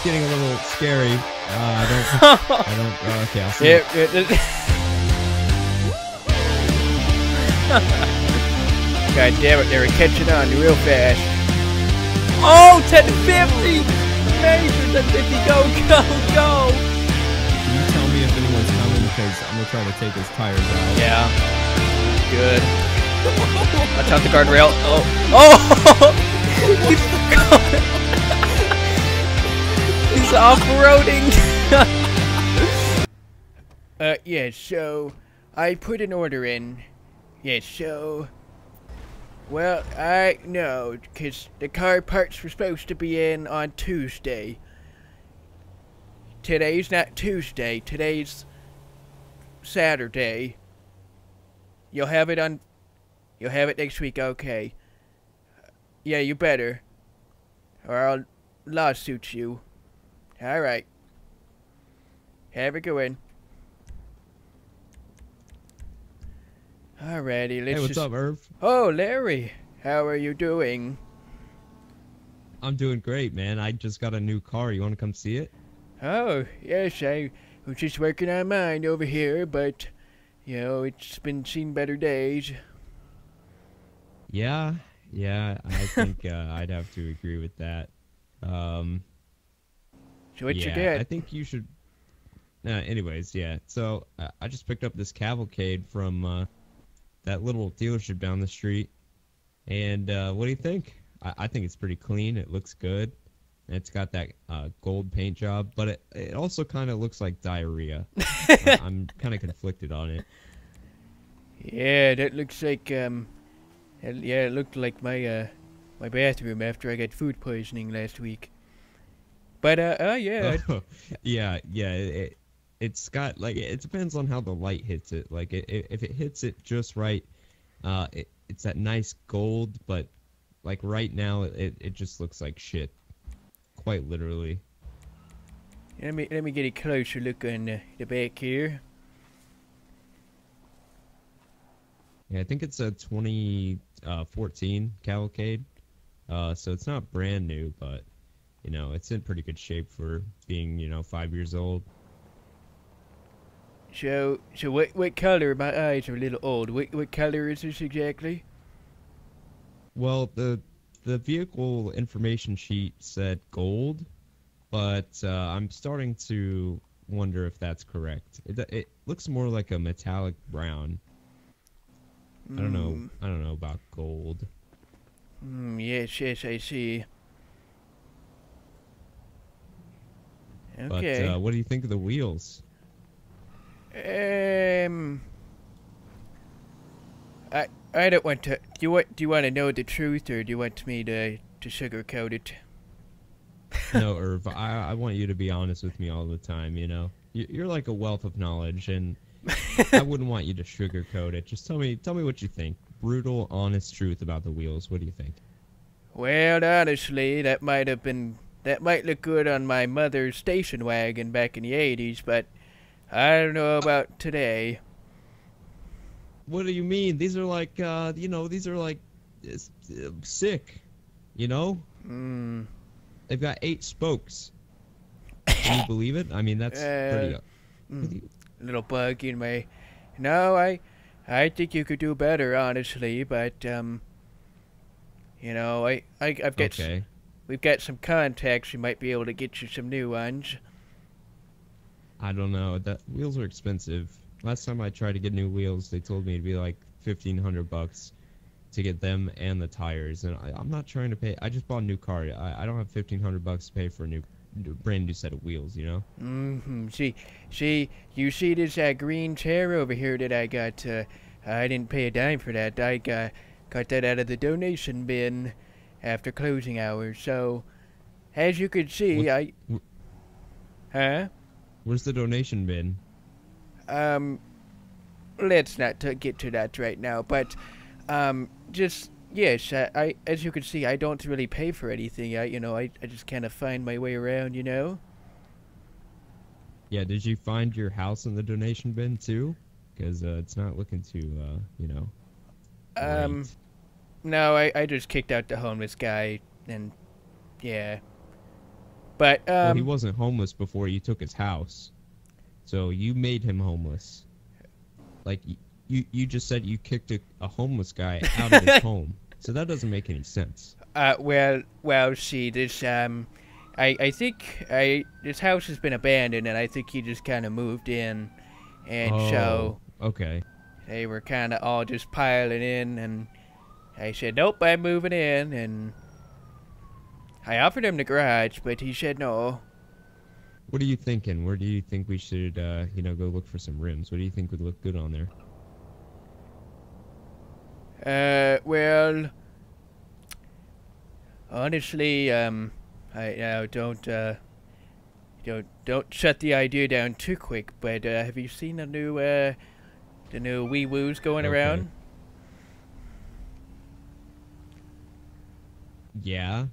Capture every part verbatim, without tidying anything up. is getting a little scary. Uh, I don't. I don't. Uh, okay, I'll see. It, it, it. God damn it! They're catching on real fast. Oh, ten fifty! Major ten fifty! Go, go, go! Can you tell me if anyone's coming? Because I'm gonna try to take his tires out. Yeah. Good. Watch out the guardrail. Oh. Oh! He's off-roading. uh, yeah, so I put an order in. Yeah, so, well, I know, because the car parts were supposed to be in on Tuesday. Today's not Tuesday. Today's Saturday. You'll have it on. You'll have it next week. Okay. Yeah, you better, or I'll lawsuit you. All right. Have a good one. Alrighty, let's. Hey, what's just... up, Irv? Oh, Larry, how are you doing? I'm doing great, man. I just got a new car. You want to come see it? Oh, yes. I was just working on mine over here, but you know, it's been seen better days. Yeah, yeah. I think uh, I'd have to agree with that. Um. So what yeah, you did? I think you should. Uh, anyways, yeah. So uh, I just picked up this Cavalcade from uh, that little dealership down the street, and uh, what do you think? I, I think it's pretty clean. It looks good. And it's got that uh, gold paint job, but it it also kind of looks like diarrhea. I, I'm kind of conflicted on it. Yeah, that looks like um, it, yeah, it looked like my uh, my bathroom after I got food poisoning last week. But uh, uh yeah, oh, yeah, yeah. It, it's got like it depends on how the light hits it. Like it, it, if it hits it just right, uh, it, it's that nice gold. But like right now, it it just looks like shit, quite literally. Let me let me get a closer look on the, the back here. Yeah, I think it's a twenty fourteen Cavalcade, uh, so it's not brand new, but. You know, it's in pretty good shape for being, you know, five years old. So, so what, what color? My eyes are a little old. What, what color is this exactly? Well, the the vehicle information sheet said gold, but uh, I'm starting to wonder if that's correct. It it looks more like a metallic brown. Mm. I don't know. I don't know about gold. Mm, yes, yes, I see. Okay. But uh, what do you think of the wheels? Um, I I don't want to. Do you want Do you want to know the truth, or do you want me to to sugarcoat it? No, Irv. I I want you to be honest with me all the time. You know, you're like a wealth of knowledge, and I wouldn't want you to sugarcoat it. Just tell me tell me what you think. Brutal, honest truth about the wheels. What do you think? Well, honestly, that might have been. That might look good on my mother's station wagon back in the eighties, but I don't know about today. What do you mean? These are like, uh, you know, these are like uh, sick, you know? Mm. They've got eight spokes. Can you believe it? I mean, that's uh, pretty... Uh, mm, little bug in my... No, I, I think you could do better, honestly, but, um, you know, I, I, I've got... Okay. We've got some contacts. We might be able to get you some new ones. I don't know. That wheels are expensive. Last time I tried to get new wheels, they told me it'd be like fifteen hundred bucks to get them and the tires. And I, I'm not trying to pay. I just bought a new car. I, I don't have fifteen hundred bucks to pay for a new, brand new set of wheels. You know. Mm-hmm. See, see, you see this uh, green chair over here that I got. Uh, I didn't pay a dime for that. I got got that out of the donation bin. After closing hours, so as you could see, what, I. Wh huh? Where's the donation bin? Um, let's not t get to that right now. But, um, just yes, I, I as you can see, I don't really pay for anything. I, you know, I I just kind of find my way around, you know. Yeah. Did you find your house in the donation bin too? Because uh, it's not looking too, uh, you know. Um. Late. No, I, I just kicked out the homeless guy, and, yeah. But um, well, he wasn't homeless before you took his house, so you made him homeless. Like you, you just said you kicked a, a homeless guy out of his home, so that doesn't make any sense. Uh, well, well, see, this um, I I think I this house has been abandoned, and I think he just kind of moved in, and oh, so okay, they were kind of all just piling in, and I said, nope, I'm moving in, and I offered him the garage, but he said no. What are you thinking? Where do you think we should, uh, you know, go look for some rims? What do you think would look good on there? Uh, well, honestly, um, I now don't, uh, don't, don't shut the idea down too quick, but, uh, have you seen the new, uh, the new wee woos going okay. around? Yeah.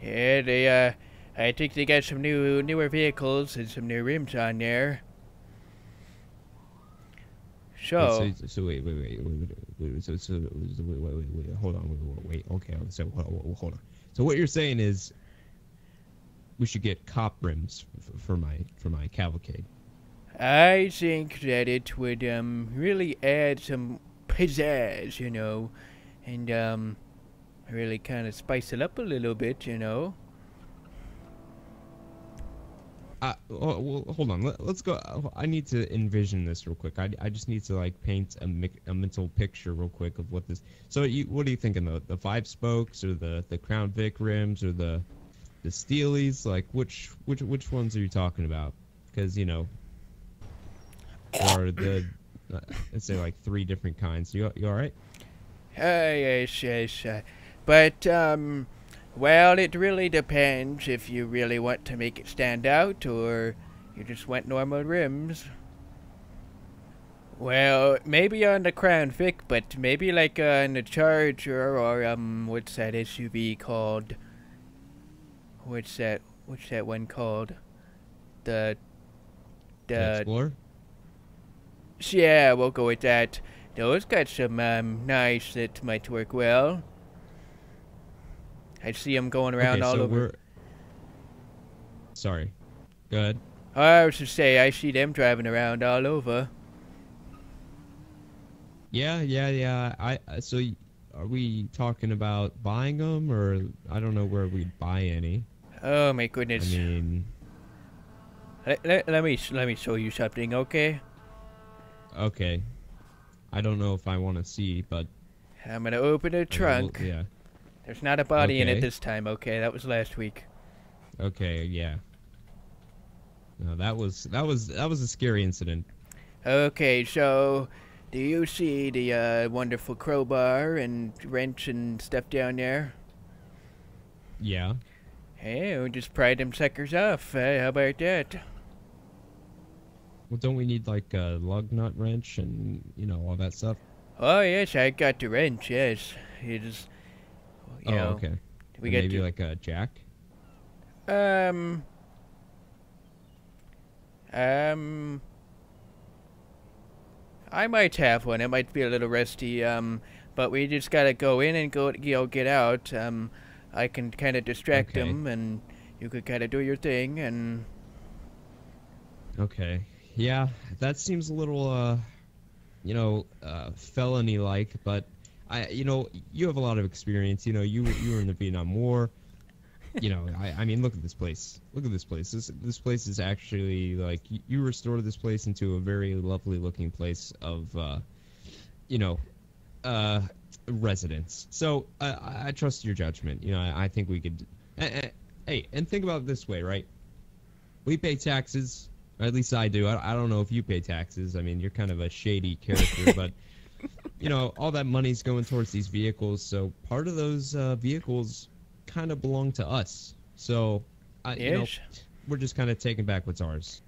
Yeah, they, uh, I think they got some new, newer vehicles and some new rims on there. So... Wait, so, so wait, wait, wait, wait, wait, wait, so, so, wait, wait, wait, wait, hold on, wait, wait, wait, okay, so, hold on. So what you're saying is, we should get cop rims for, for my, for my cavalcade. I think that it would, um, really add some pizzazz, you know, and, um... really kind of spice it up a little bit, you know. Uh, well, hold on. Let, let's go. I need to envision this real quick. I, I just need to like paint a, a mental picture real quick of what this. So, you, what are you thinking? The the five spokes, or the the Crown Vic rims, or the the Steelies? Like which which which ones are you talking about? Because you know, there are the uh, let's say like three different kinds. You you all right? Uh, yes, yes, uh, but, um, well, it really depends if you really want to make it stand out or you just want normal rims. Well, maybe on the Crown Vic, but maybe like uh, on the Charger or, um, what's that S U V called? What's that, what's that one called? The, the... Explorer? Yeah, we'll go with that. Those got some um, knives that might work well. I see them going around okay, all so over. We're... Sorry. Go ahead. I was just say I see them driving around all over. Yeah, yeah, yeah. I so are we talking about buying them, or I don't know where we'd buy any. Oh my goodness. I mean, let, let, let me let me show you something, okay? Okay. I don't know if I want to see, but... I'm going to open a trunk. Little, yeah. There's not a body okay. in it this time. Okay, that was last week. Okay, yeah. No, that was that was that was a scary incident. Okay, so do you see the uh, wonderful crowbar and wrench and stuff down there? Yeah. Hey, we just pried them suckers off. Hey, how about that? Well, don't we need, like, a lug nut wrench and, you know, all that stuff? Oh, yes, I got the wrench, yes. You just, you oh, know, okay. We got maybe, to... like, a jack? Um... Um... I might have one. It might be a little rusty, um... but we just gotta go in and go, you know, get out. Um, I can kind of distract okay. them, and you could kind of do your thing, and... Okay. Yeah, that seems a little, uh, you know, uh, felony-like, but, I, you know, you have a lot of experience, you know, you, you were in the Vietnam War, you know, I, I mean, look at this place, look at this place, this, this place is actually, like, you restored this place into a very lovely-looking place of, uh, you know, uh, residence, so, uh, I trust your judgment, you know, I, I think we could, hey, and think about it this way, right, we pay taxes, or at least I do. I, I don't know if you pay taxes. I mean, you're kind of a shady character, but, you know, all that money's going towards these vehicles, so part of those uh, vehicles kind of belong to us. So, I, yes. you know, we're just kind of taking back what's ours.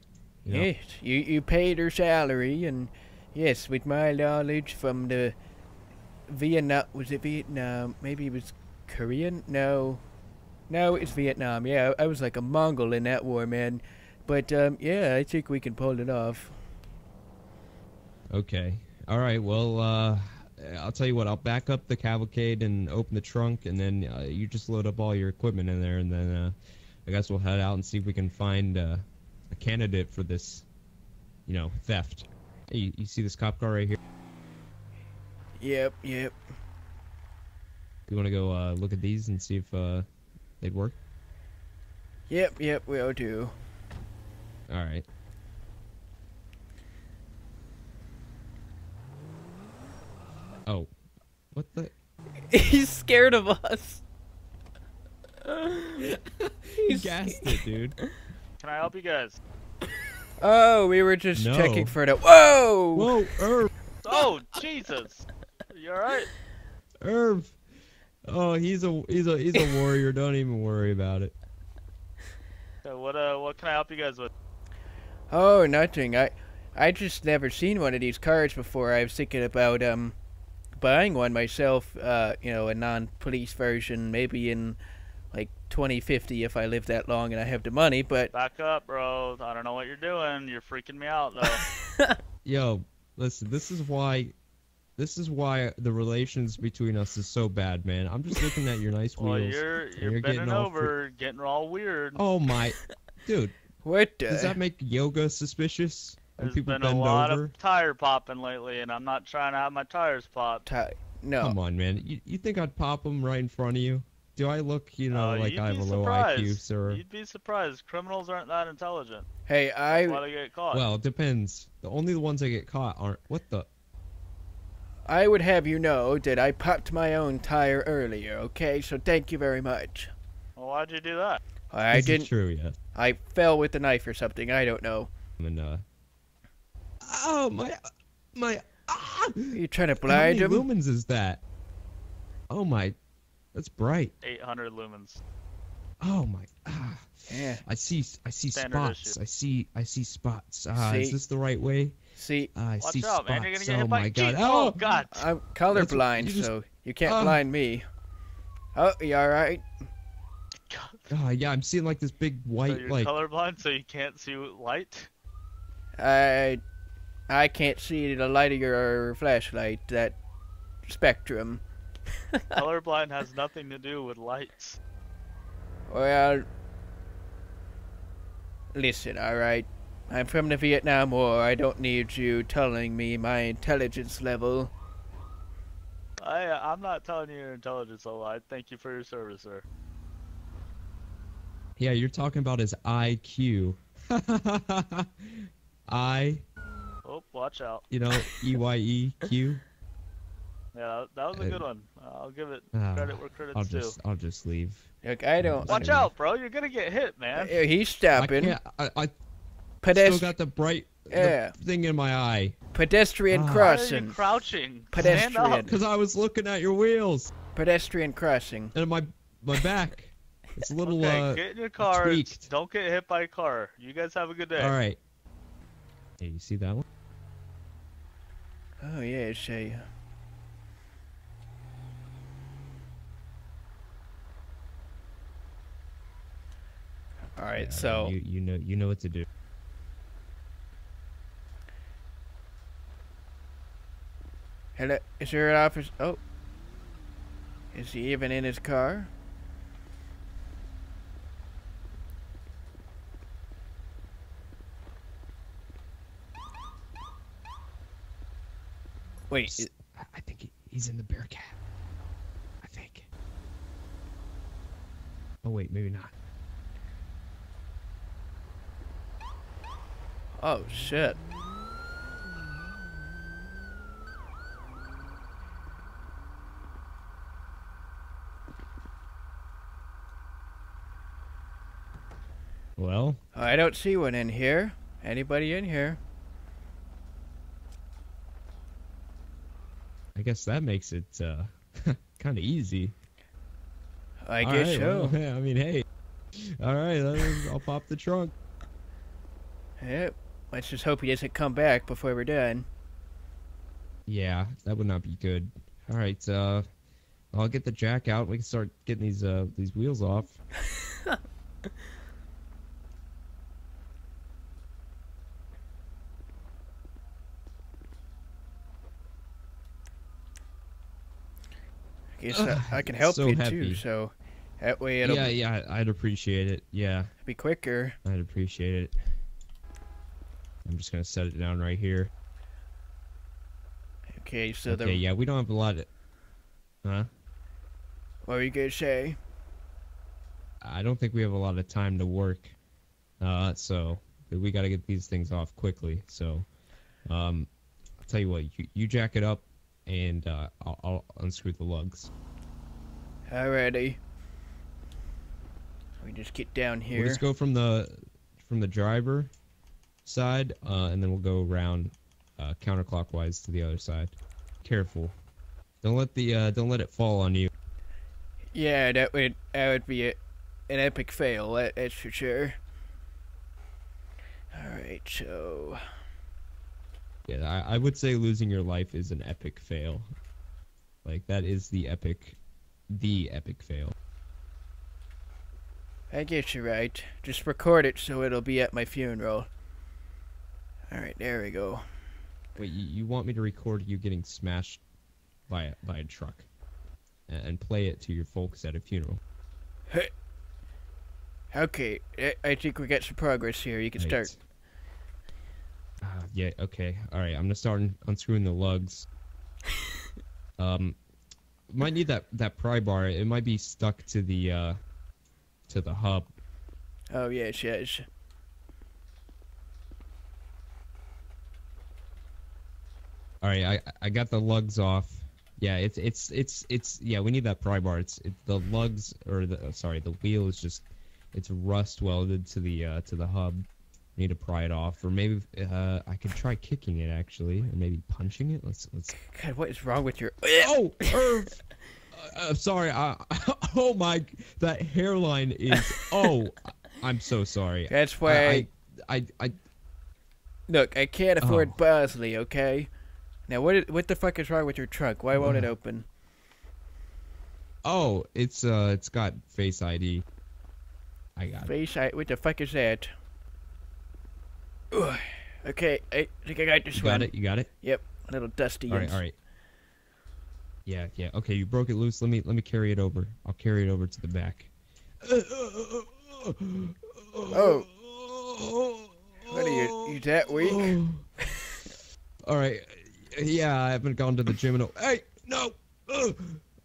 You know? Yes, you, you paid her salary, and, yes, with my knowledge from the Vietnam, was it Vietnam? Maybe it was Korean? No. No, it's Vietnam. Yeah, I was like a Mongol in that war, man. But, um, yeah, I think we can pull it off. Okay. All right, well, uh, I'll tell you what. I'll back up the cavalcade and open the trunk, and then uh, you just load up all your equipment in there, and then uh, I guess we'll head out and see if we can find uh, a candidate for this, you know, theft. Hey, you, you see this cop car right here? Yep, yep. You want to go uh, look at these and see if uh, they'd work? Yep, yep, we ought to. Alright. Oh. What the? He's scared of us. He gassed it, dude. Can I help you guys? Oh, we were just no. checking for it. Whoa! Whoa, Irv! Oh, Jesus! You alright? Irv! Oh, he's a he's a he's a warrior. Don't even worry about it. So what uh what can I help you guys with? Oh, nothing. I I just never seen one of these cars before. I was thinking about um buying one myself. Uh, you know, a non-police version, maybe in like twenty fifty if I live that long and I have the money. But back up, bro. I don't know what you're doing. You're freaking me out, though. Yo, listen. This is why. This is why the relations between us is so bad, man. I'm just looking at your nice well, wheels. You're, you're, you're bending over, getting all weird. Oh my, dude. What the? Does that make yoga suspicious? There's people been a lot over? of tire popping lately, and I'm not trying to have my tires pop. Ti no. Come on, man. You, you think I'd pop them right in front of you? Do I look, you know, uh, like I have a low I Q, sir? You'd be surprised. Criminals aren't that intelligent. Hey, I. That's why they get caught. Well, it depends. The only ones that get caught aren't. What the? I would have you know that I popped my own tire earlier, okay? So thank you very much. Well, why'd you do that? I this didn't. Is true, yeah. I fell with the knife or something. I don't know. And, uh... Oh my, my. Ah! You trying to blind him? How many him? lumens is that? Oh my, that's bright. eight hundred lumens. Oh my. Ah. Yeah. I see. I see Standard spots. Issue. I see. I see spots. Ah, see? Is this the right way? See, uh, I Watch see out, spots. Man. You're gonna get oh my god! Oh, oh god! I'm colorblind, you just, so you can't um, blind me. Oh, you all right? Uh, yeah, I'm seeing like this big white. So you're like colorblind, so you can't see light. I, I can't see the light of your flashlight. That spectrum. Colorblind has nothing to do with lights. Well, listen, all right. I'm from the Vietnam War. I don't need you telling me my intelligence level. I, I'm not telling you your intelligence level. I thank you for your service, sir. Yeah, you're talking about his I Q. I. Oh, watch out. You know, E Y E Q. Yeah, that was a good one. I'll give it credit uh, where credit's I'll just, due. I'll just leave. Look, I don't. Watch I don't. out, bro. You're gonna get hit, man. He's stopping. I, I, I Pedest still got the bright yeah. the thing in my eye. Pedestrian ah. crossing. Why are you crouching? Pedestrian. Because I was looking at your wheels. Pedestrian crossing. And my my back. It's a little okay, uh, get in your car. Tweaked. Don't get hit by a car. You guys have a good day. All right. Hey, you see that one? Oh yeah, it's a. All right, yeah, so you you know you know what to do. Hello, is there an officer? Oh, is he even in his car? Wait, is, I think he, he's in the bear cat. I think. Oh wait, maybe not. Oh shit. Well, I don't see one in here. Anybody in here? I guess that makes it uh, kind of easy. I guess right, so. Well, I mean, hey. All right, I'll pop the trunk. Yep. Let's just hope he doesn't come back before we're done. Yeah, that would not be good. All right, uh, I'll get the jack out. We can start getting these uh these wheels off. I guess uh, I, I can help so you heavy. too. So, That way it'll... Yeah, be... yeah, I'd appreciate it. Yeah. It'd be quicker. I'd appreciate it. I'm just going to set it down right here. Okay, so okay, the... yeah, we don't have a lot of... Huh? What were you going to say? I don't think we have a lot of time to work. Uh, so, we got to get these things off quickly. So, um, I'll tell you what, you, you jack it up, and uh, I'll, I'll unscrew the lugs. Alrighty. We just get down here. We'll just go from the from the driver side, uh, and then we'll go around uh, counterclockwise to the other side. Careful. Don't let the uh, don't let it fall on you. Yeah, that would that would be a, an epic fail. That, that's for sure. All right, so. Yeah, I, I would say losing your life is an epic fail. Like that is the epic, the epic fail. I guess you're right. Just record it so it'll be at my funeral. Alright, there we go. Wait, you, you want me to record you getting smashed by a, by a truck and, and play it to your folks at a funeral? Hey. Okay, I, I think we got some progress here. You can right. start. Uh, yeah, okay. Alright, I'm gonna start unscrewing the lugs. um, might need that, that pry bar. It might be stuck to the, uh... to the hub. Oh yes, yes. All right, I I got the lugs off. Yeah, it's it's it's it's yeah. We need that pry bar. It's it, the lugs or the oh, sorry the wheel is just it's rust welded to the uh, to the hub. We need to pry it off, or maybe uh, I could try kicking it actually, and maybe punching it. Let's let's. God, what is wrong with your? Oh, Irv. I'm sorry. I, oh my, that hairline is. Oh, I'm so sorry. That's why. I, I, I, I look. I can't afford oh. Bosley. Okay. Now what? What the fuck is wrong with your truck? Why won't uh, it open? Oh, it's uh, it's got Face I D. I got Face I D. What the fuck is that? Ugh. Okay, I think I got this you one. Got it. You got it. Yep. A little dusty. All right. All right. Yeah, yeah. Okay, you broke it loose. Let me let me carry it over. I'll carry it over to the back. Oh. What are you? You that weak? All right. Yeah, I haven't gone to the gym in a. Hey, no.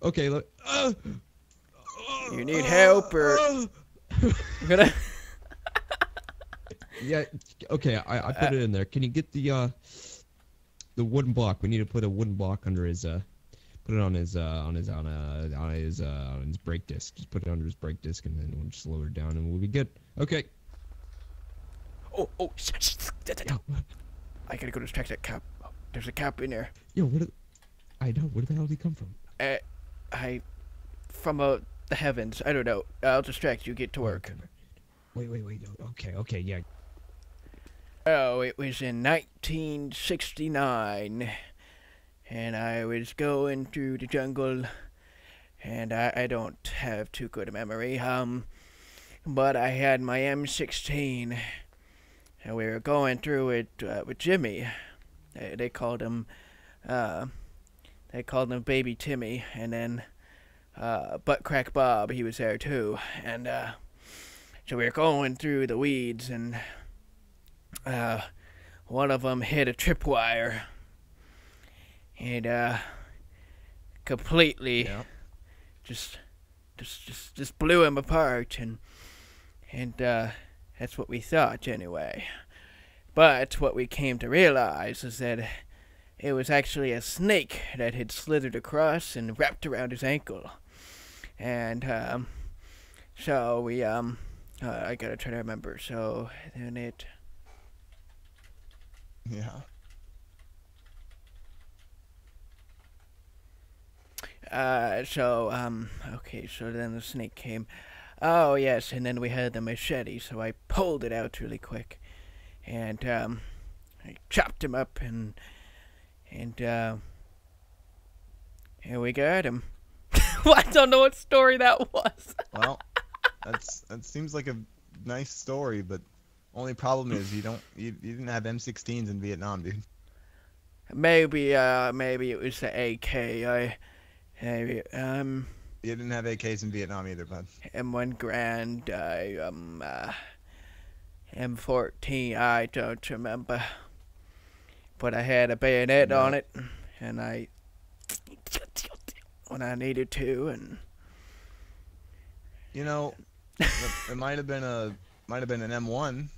Okay, look. You need help or? Gonna. Yeah. Okay, I I put it in there. Can you get the uh, the wooden block? We need to put a wooden block under his uh. Put it on his, uh, on his, on, uh, on his, uh, on his brake disc. Just put it under his brake disc, and then we'll just lower it down, and we'll be good. Okay. Oh, oh, sh sh I gotta go distract that cop. Oh, there's a cop in there. Yo, what? I know. Where the hell did he come from? Uh, I, from uh, the heavens. I don't know. I'll distract you. Get to work. Wait, wait, wait. No. Okay, okay, yeah. Oh, it was in nineteen sixty-nine. And I was going through the jungle, and I, I don't have too good a memory, um, but I had my M sixteen, and we were going through it uh, with Jimmy. They, they called him, uh, they called him Baby Timmy, and then uh, Butt Crack Bob, he was there too, and uh, so we were going through the weeds, and uh, one of them hit a tripwire. And uh, completely, yeah. just, just, just, just blew him apart, and and uh, that's what we thought anyway. But what we came to realize is that it was actually a snake that had slithered across and wrapped around his ankle. And um, so we, um, uh, I gotta try to remember. So then it, yeah. Uh, so, um, okay, so then the snake came. Oh, yes, and then we had the machete, so I pulled it out really quick. And, um, I chopped him up, and, and, uh, and we got him. Well, I don't know what story that was. Well, that's, that seems like a nice story, but only problem is you don't, you, you didn't have M sixteens in Vietnam, dude. Maybe, uh, maybe it was the A K, I... Hey, um, You didn't have A Ks in Vietnam either, bud. M one Grand, I, um, uh, M fourteen, I don't remember. But I had a bayonet no. on it, and I, when I needed to, and... You know, it might have been a, might have been an M one.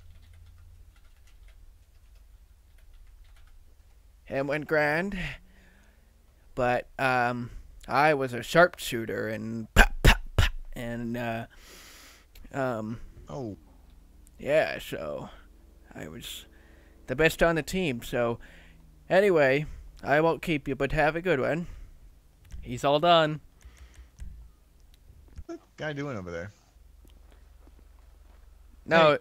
M one Grand. But, um... I was a sharpshooter and pop, pop, pop, and uh, um, oh, yeah. So I was the best on the team. So anyway, I won't keep you, but have a good one. He's all done. What's that guy doing over there? No.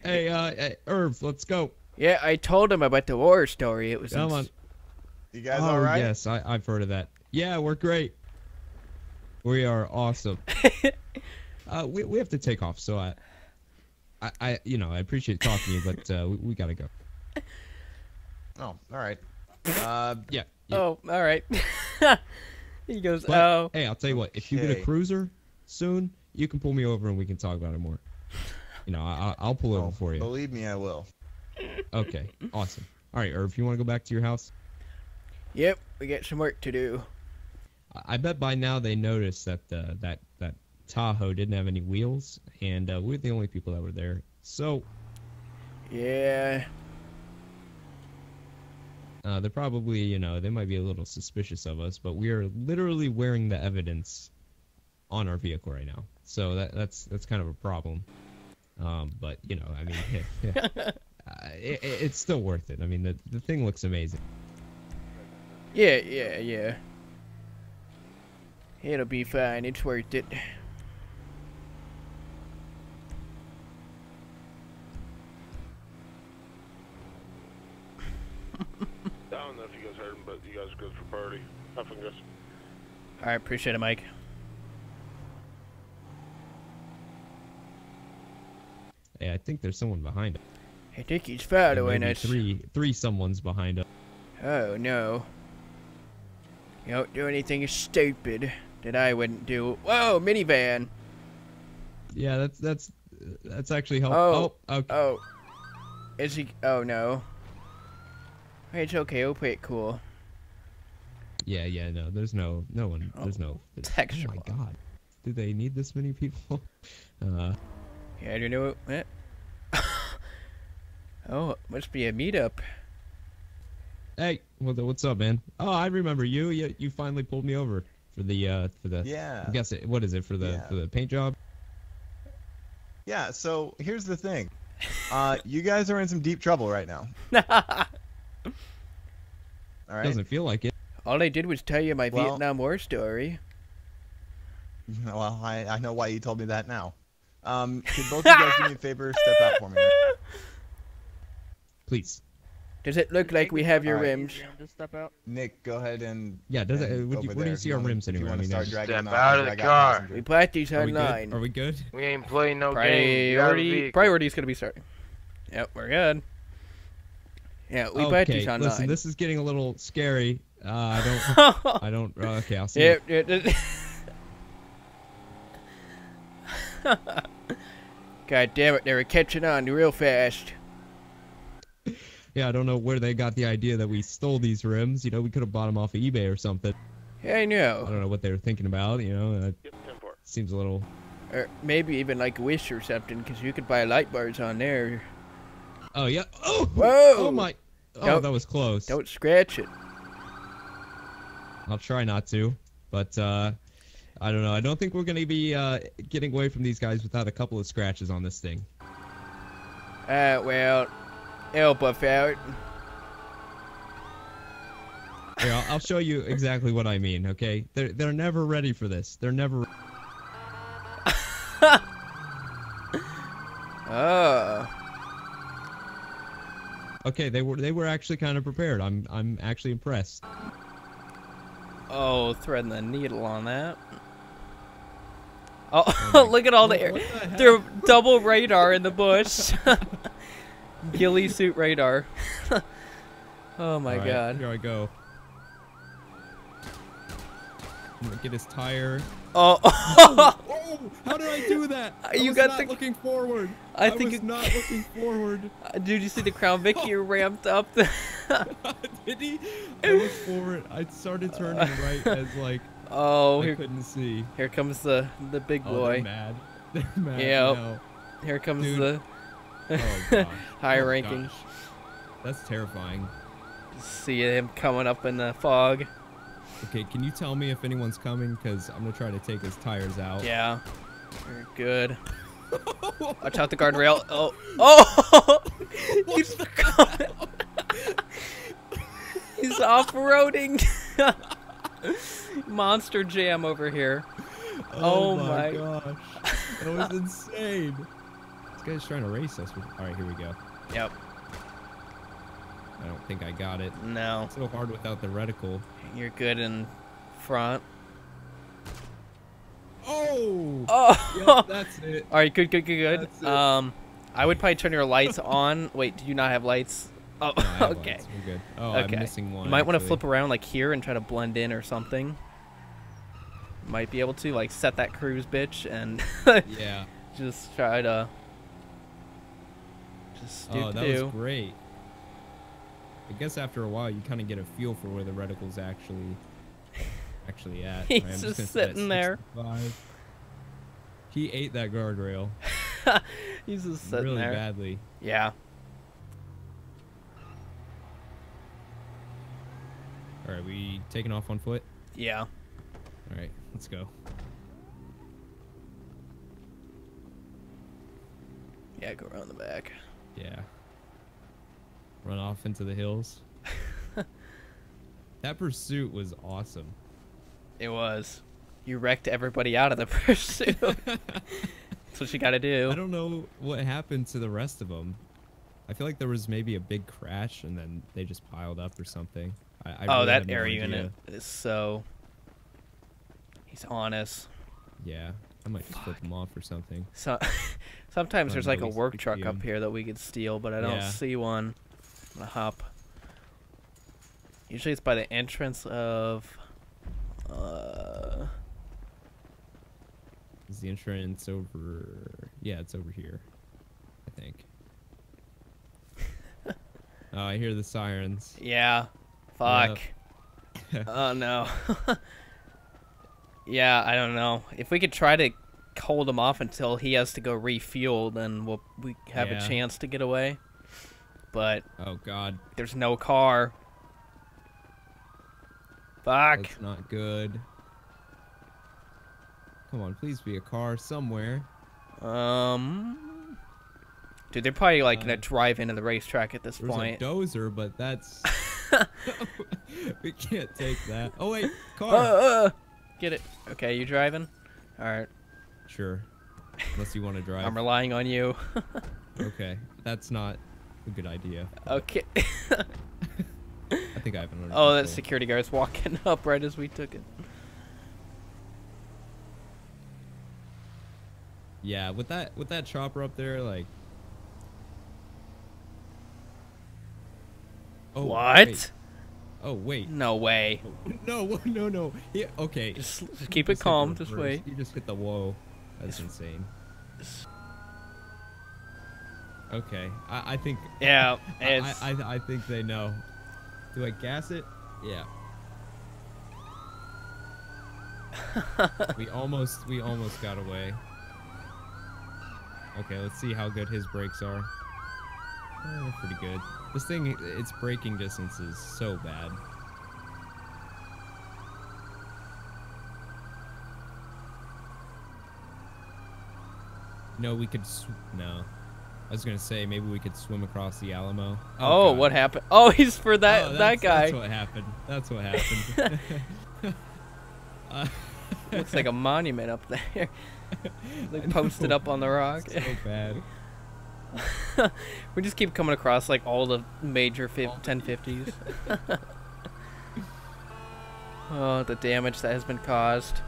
Hey, hey, uh, hey Irv, let's go. Yeah, I told him about the war story. It was. Come on. You guys oh, all right? Yes, I, I've heard of that. Yeah, we're great. We are awesome. uh, we we have to take off, so I, I, I you know, I appreciate talking to you, but uh, we, we gotta go. Oh, all right. Uh, yeah, yeah. Oh, all right. He goes. But, oh. Hey, I'll tell you what. If you okay. get a cruiser soon, you can pull me over and we can talk about it more. You know, I, I'll pull it over for you. Believe me, I will. Okay. Awesome. All right, Irv, you want to go back to your house? Yep, we get some work to do. I bet by now they noticed that uh, that that Tahoe didn't have any wheels, and uh, we're the only people that were there. So, yeah, uh, they're probably you know they might be a little suspicious of us, but we are literally wearing the evidence on our vehicle right now. So that that's that's kind of a problem. Um, but you know, I mean, yeah, yeah. uh, it, it's still worth it. I mean, the the thing looks amazing. Yeah, yeah, yeah. It'll be fine. It's worth it. I don't know if you guys heard him, but you guys are good for party. Have fun, guys. All right, appreciate it, Mike. Hey, I think there's someone behind him. I think he's following us. Three, three someone's behind us. Oh no. You don't do anything stupid that I wouldn't do. Whoa, minivan. Yeah, that's that's that's actually helpful. Oh, oh, okay. Oh. Is he? Oh no. It's okay. We'll play it cool. Yeah, yeah, no. There's no, no one. Oh, there's no. There's, oh my God. Do they need this many people? Uh. Yeah, I don't know what. Oh, it must be a meetup. Hey, what's up, man? Oh, I remember you. You, you finally pulled me over for the uh, for the yeah. I guess it, what is it for the yeah. for the paint job? Yeah. So here's the thing, uh, you guys are in some deep trouble right now. All right. Doesn't feel like it. All I did was tell you my well, Vietnam War story. Well, I I know why you told me that now. Um, could both of you guys do me a favor? Step out for me, right? Please. Does it look like we have your right. rims? Nick, go ahead and yeah. Does it? Would you, where do you see our rims anywhere? I mean, start step out, out of the car. We bought these online. Are we good? We ain't playing no Priority, game. Priority. Priority is gonna be starting. Yep, we're good. Yeah, we okay, bought these online. Listen, this is getting a little scary. Uh, I don't. I don't. Uh, okay, I'll see. Yep. It. God damn it! They were catching on real fast. Yeah, I don't know where they got the idea that we stole these rims. You know, we could have bought them off of eBay or something. Yeah, I know. I don't know what they were thinking about, you know. It seems a little... Or maybe even like Wish or something, because you could buy light bars on there. Oh, yeah. Oh! Whoa! Oh, my... Oh, don't, that was close. Don't scratch it. I'll try not to, but, uh... I don't know. I don't think we're going to be, uh, getting away from these guys without a couple of scratches on this thing. Uh, well... It'll buff out. Here, I'll, I'll show you exactly what I mean, okay? They're, they're never ready for this. They're never... Oh. Okay, they were they were actually kind of prepared. I'm I'm actually impressed. Oh, threading the needle on that. Oh, oh look at all the air. The they're double radar in the bush. Ghillie suit radar. Oh my right, god. Here I go. I'm gonna get his tire. Oh. oh, oh! How did I do that? I you was got not the... looking forward. I, I think was it... not looking forward. Dude, you see the Crown Vic? You ramped up. The... did he? I looked forward. I started turning uh, right as like. Oh, I here, couldn't see. Here comes the the big boy. Oh, they're mad. They're mad. Yeah. No. Here comes Dude. the oh, gosh. high oh, ranking. Gosh. That's terrifying. See him coming up in the fog. Okay, can you tell me if anyone's coming? Because I'm going to try to take his tires out. Yeah. Very good. Watch out the guardrail. Oh. Oh! He's, He's off-roading. Monster jam over here. Oh, oh my, my gosh. That was insane. This guy's trying to race us. All right, here we go. Yep. I don't think I got it. No. It's so hard without the reticle. You're good in front. Oh! Oh! Yep, that's it. All right, good, good, good, good. Um, I would probably turn your lights on. Wait, do you not have lights? Oh, no, I have okay. Lights. We're good. Oh, okay. I'm missing one. You might want to flip around like here and try to blend in or something. Might be able to like set that cruise bitch and yeah. Just try to. Just do. Oh, that do. was great. I guess after a while you kind of get a feel for where the reticle's actually actually at. He's right, just, just sitting there. He ate that guardrail. He's just sitting really there. Really badly. Yeah. All right, we taking off on foot? Yeah. All right, let's go. Yeah, go around the back. Yeah. Run off into the hills. That pursuit was awesome. It was. You wrecked everybody out of the pursuit. That's what you got to do. I don't know what happened to the rest of them. I feel like there was maybe a big crash and then they just piled up or something. I, I oh, really that air unit is so... He's on us. Yeah. I might just flip them off or something. So, sometimes there's like a work truck up here that we could steal, but I don't yeah. see one. I'm gonna hop. Usually it's by the entrance of uh is the entrance over yeah, it's over here, I think. Oh, I hear the sirens. Yeah. Fuck. Yep. Oh no. Yeah, I don't know. If we could try to hold him off until he has to go refuel, then we'll we have yeah. a chance to get away. But oh god, there's no car. Fuck. That's not good. Come on, please be a car somewhere. Um, dude, they're probably like uh, gonna drive into the racetrack at this point. There's a dozer, but that's we can't take that. Oh wait, car. Uh, uh, get it? Okay, you driving? All right. Sure. Unless you want to drive. I'm relying on you. Okay, that's not. A good idea. Okay. I think I haven't learned. Oh, that security guard's walking up right as we took it. Yeah, with that with that chopper up there, like. Oh, what? Wait. Oh wait. No way. No, no, no. Yeah, okay. Just, just keep it calm. Just wait. You just hit the whoa. That's insane. Okay, I, I think. Yeah, it's... I, I I think they know. Do I gas it? Yeah. we almost we almost got away. Okay, let's see how good his brakes are. Oh, pretty good. This thing, its braking distance is so bad. No, we could. Sw no. I was gonna say maybe we could swim across the Alamo. Oh, oh what happened? Oh, he's for that oh, that guy. That's what happened. That's what happened. uh, Looks like a monument up there. They posted up on the rock. So bad. We just keep coming across like all the major ten fifties. Oh, the damage that has been caused.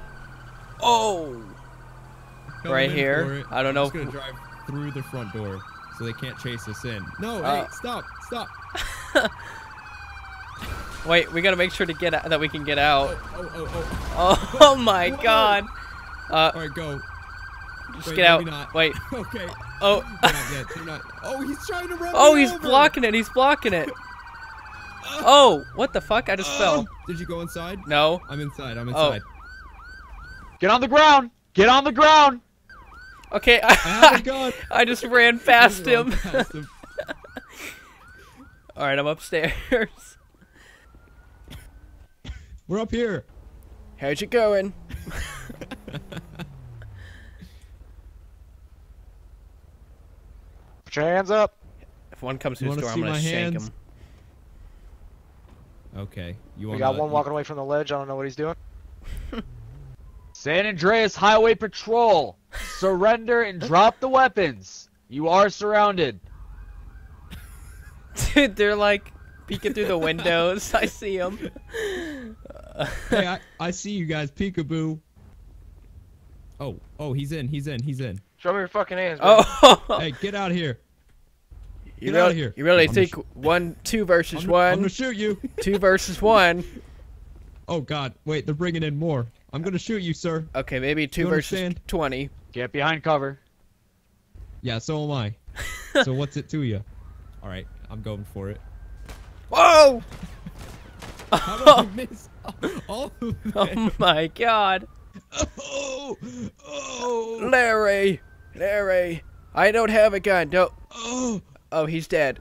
Oh, coming right here. I don't I'm know. Just gonna drive through the front door so they can't chase us in. No, uh, hey, stop, stop. Wait, we gotta make sure to get out, that we can get out. Oh, oh, oh, oh. Oh my Whoa. God. Uh, All right, go. Just Wait, get out. Not. Wait. Okay. Oh. Not not. Oh, he's trying to run. Oh, he's over. blocking it. He's blocking it. Oh, what the fuck? I just oh. fell. Did you go inside? No. I'm inside. I'm inside. Oh. Get on the ground. Get on the ground. Okay. I, I, I just ran past him. Past him. All right, I'm upstairs. We're up here. How's it going? Put your hands up. If one comes to the door, I'm gonna shank him. Okay. You want? We got one walking away from the ledge. I don't know what he's doing. San Andreas Highway Patrol, surrender and drop the weapons. You are surrounded. Dude, they're like peeking through the windows. I see them. Hey, I, I see you guys. Peekaboo. Oh, oh, he's in. He's in. He's in. Show me your fucking hands, bro. Oh. Hey, get out of here. Get you really, out of here. You really I'm think one, two versus I'm one? I'm gonna shoot you. Two versus one. Oh God! Wait, they're bringing in more. I'm gonna shoot you, sir. Okay, maybe two you versus understand? twenty. Get behind cover. Yeah, so am I. So what's it to you? All right, I'm going for it. Whoa! How did I miss all of that? Oh my God! Oh, oh! Larry, Larry, I don't have a gun. No. Oh! Oh, he's dead.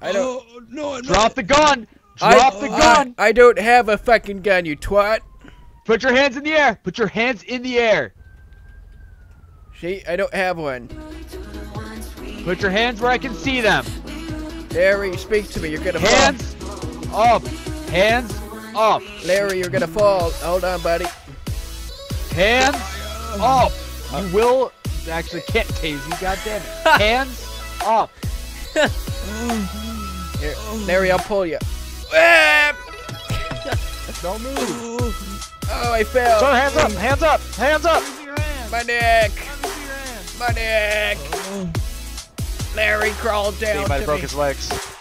I don't. Oh, no! I'm Drop not. the gun! Drop I, the gun! I, I don't have a fucking gun, you twat. Put your hands in the air. Put your hands in the air. See, I don't have one. Put your hands where I can see them. Larry, speak to me. You're gonna hands fall. Hands up. Hands up. Larry, you're gonna fall. Hold on, buddy. Hands up. You will actually can't tase you. God damn it. Hands up. Here, Larry, I'll pull you. Don't move. Oh, I fell. So hands up. Hands up. Hands up. My neck. My neck. Larry crawled down. He might have broke his legs.